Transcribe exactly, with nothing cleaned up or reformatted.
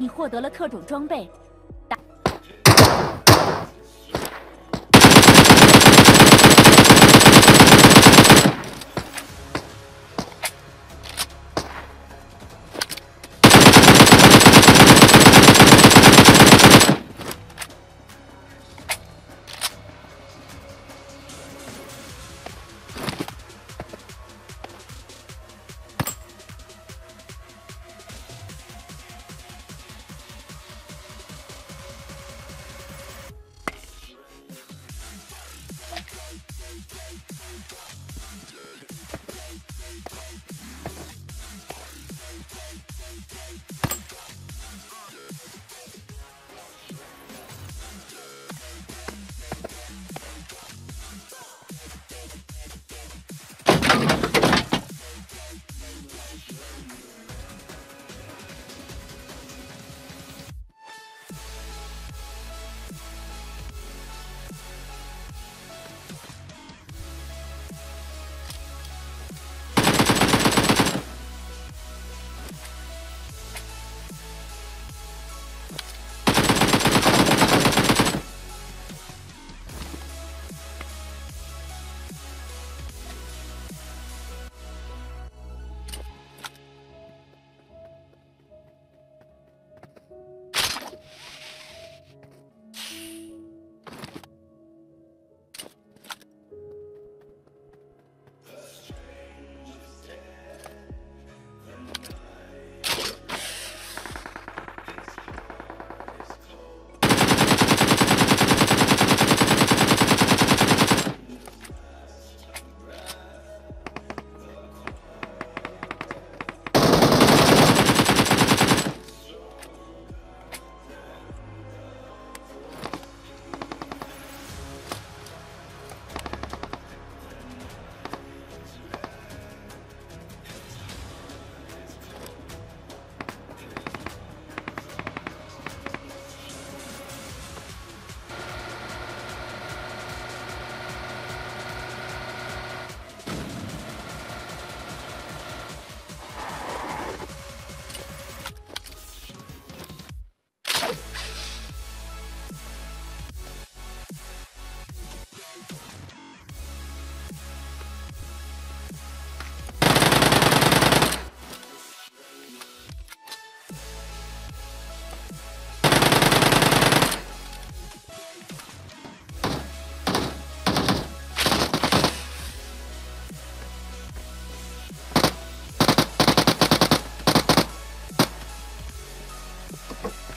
你获得了特种装备。 you